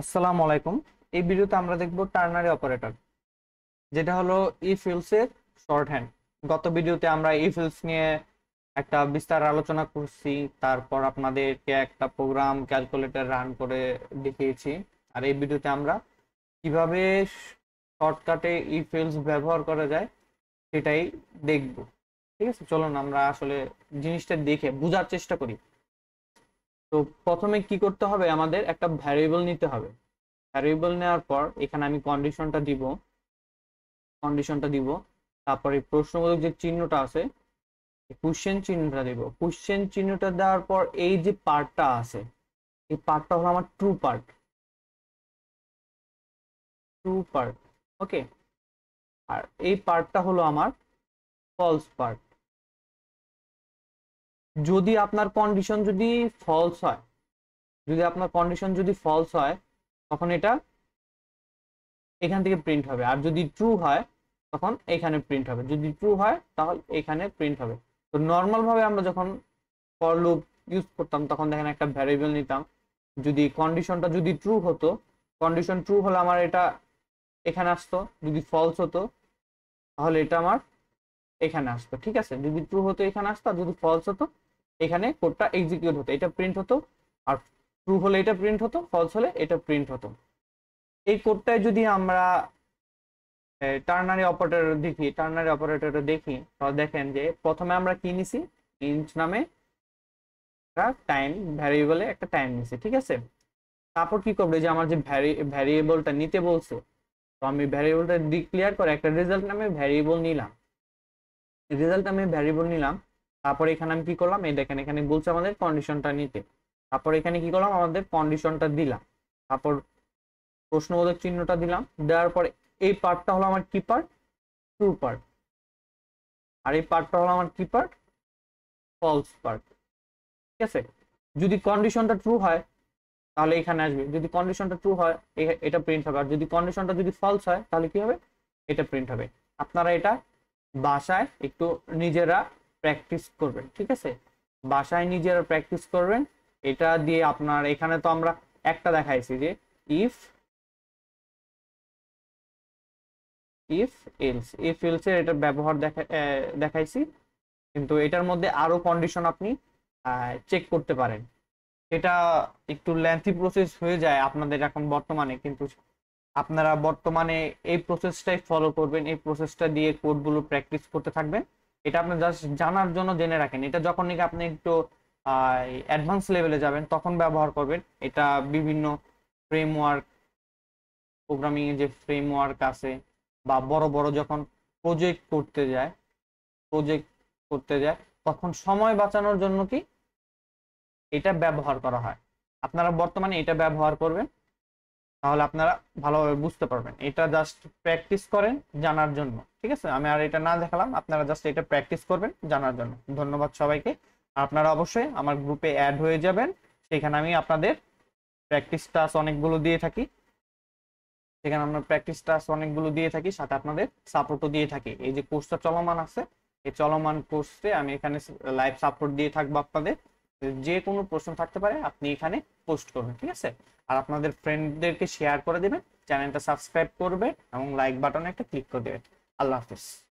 আসসালামু আলাইকুম। এই ভিডিওতে আমরা দেখব টার্নারি অপারেটর, যেটা হলো ইফ এলস এর শর্ট হ্যান্ড। গত ভিডিওতে আমরা ইফ এলস নিয়ে একটা বিস্তার আলোচনা করছি, তারপর আপনাদেরকে একটা প্রোগ্রাম ক্যালকুলেটর রান করে দেখিয়েছি। আর এই ভিডিওতে আমরা কিভাবে শর্টকাটে ইফ এলস ব্যবহার করা যায় সেটাই দেখব। ঠিক আছে, চলুন আমরা আসলে জিনিসটা দেখে বোঝার চেষ্টা করি। তো প্রথমে কি করতে হবে, আমাদের একটা ভ্যারিয়েবল নিতে হবে। ভ্যারিয়েবল নেওয়ার পর এখানে আমি কন্ডিশনটা দিব, তারপরে প্রশ্নবোধক যে চিহ্নটা আছে কোশ্চেন চিহ্নটা দিব। কোশ্চেন চিহ্নটা দেওয়ার পর এই যে পার্টটা আছে, এই পার্টটা হলো আমার ট্রু পার্ট, ওকে। আর এই পার্টটা হলো আমার ফলস পার্ট। যদি আপনার কন্ডিশন যদি ফলস হয় তখন এটা এখান থেকে প্রিন্ট হবে, আর যদি ট্রু হয় তখন এখানে প্রিন্ট হবে। যদি ট্রু হয় তাহলে এখানে প্রিন্ট হবে। তো নর্মালভাবে আমরা যখন ফর লুপ ইউজ করতাম তখন দেখেন একটা ভ্যারিয়েবল নিতাম, যদি কন্ডিশনটা যদি ট্রু হতো, কন্ডিশন ট্রু হলে আমার এটা এখানে আসতো, যদি ফলস হতো তাহলে এটা আমার এখানে আসতো। ঠিক আছে, যদি ট্রু হতো এখানে আসতো, আর যদি ফলস হতো এখানে কোডটা এক্সিকিউট হতো, এটা প্রিন্ট হতো। আর ট্রু হলে এটা প্রিন্ট হতো, ফলস হলে এটা প্রিন্ট হতো। এই কোডটাই যদি আমরা টার্নারি অপারেটর দেখি তাহলে দেখেন যে প্রথমে আমরা কি নিছি, ইন্ট নামে টাইম ভ্যারিয়েবলে একটা টাইম নিছি। ঠিক আছে, তারপর কি করবে যে আমার যে ভ্যারিয়েবলটা নিতে বলছে, তো আমি ভ্যারিয়েবলটা ডিক্লেয়ার করে একটা রেজাল্ট নামে ভ্যারিয়েবল নিলাম। তারপর এখানে আমি কি করলাম, এই দেখেন এখানে বলছে আমাদের কন্ডিশনটা নিতে, তারপর এখানে কি করলাম আমাদের কন্ডিশনটা দিলাম, তারপর প্রশ্নবোধক চিহ্নটা দিলাম। দেওয়ার পর এই পার্টটা হলো আমার কি পার্ট, ট্রু পার্ট, আর এই পার্টটা হলো আমার কি পার্ট, ফলস পার্ট। ঠিক আছে, যদি কন্ডিশনটা ট্রু হয় তাহলে এখানে আসবে, যদি কন্ডিশনটা ট্রু হয় এটা প্রিন্ট হবে, আর যদি কন্ডিশনটা যদি ফলস হয় তাহলে কি হবে, এটা প্রিন্ট হবে। আপনারা এটা বাসায় একটু নিজেরা প্র্যাকটিস করবেন। ঠিক আছে, বাসায় নিজেরা প্র্যাকটিস করবেন। এটা দিয়ে আপনার এখানে তো আমরা একটা দেখাইছি যে ইফ এলস এর এটা ব্যবহার দেখাইছি, কিন্তু এটার মধ্যে আরো কন্ডিশন আপনি চেক করতে পারেন। এটা একটু লেন্থি প্রসেস হয়ে যায় আপনাদের এখন বর্তমানে, কিন্তু আপনারা বর্তমানে এই প্রসেসটাই ফলো করবেন, এই প্রসেসটা দিয়ে কোডগুলো প্র্যাকটিস করতে থাকবেন। এটা আপনি জাস্ট জানার জন্য জেনে রাখেন, এটা যখন নাকি আপনি একটু অ্যাডভান্স লেভেলে যাবেন তখন ব্যবহার করবেন। এটা বিভিন্ন ফ্রেমওয়ার্ক, প্রোগ্রামিং এর যে ফ্রেমওয়ার্ক আছে, বা বড় বড় যখন প্রজেক্ট করতে যায় তখন সময় বাঁচানোর জন্য কি এটা ব্যবহার করা হয়। আপনারা বর্তমানে এটা ব্যবহার করবেন, তাহলে আপনারা ভালোভাবে বুঝতে পারবেন। এটা জাস্ট প্র্যাকটিস করেন জানার জন্য। ঠিক আছে, আমি আর এটা না দেখালাম, আপনারা জাস্ট এটা প্র্যাকটিস করবেন জানার জন্য। ধন্যবাদ সবাইকে। আপনারা অবশ্যই আমার গ্রুপে অ্যাড হয়ে যাবেন, সেখানে আমি আপনাদের প্র্যাকটিস টাস্ক অনেকগুলো দিয়ে থাকি, সাথে আপনাদের সাপোর্টও দিয়ে থাকি। এই যে কোর্সটা চলমান আছে, এই চলমান কোর্সে আমি এখানে লাইভ সাপোর্ট দিয়ে থাকবো। আপনাদের যে কোনো প্রশ্ন থাকতে পারে আপনি এখানে পোস্ট করবেন। ঠিক আছে, আর আপনাদের ফ্রেন্ডদেরকে শেয়ার করে দেবেন, চ্যানেলটা সাবস্ক্রাইব করবেন এবং লাইক বাটনে একটা ক্লিক করে দেবেন। আল্লাহ হাফেজ।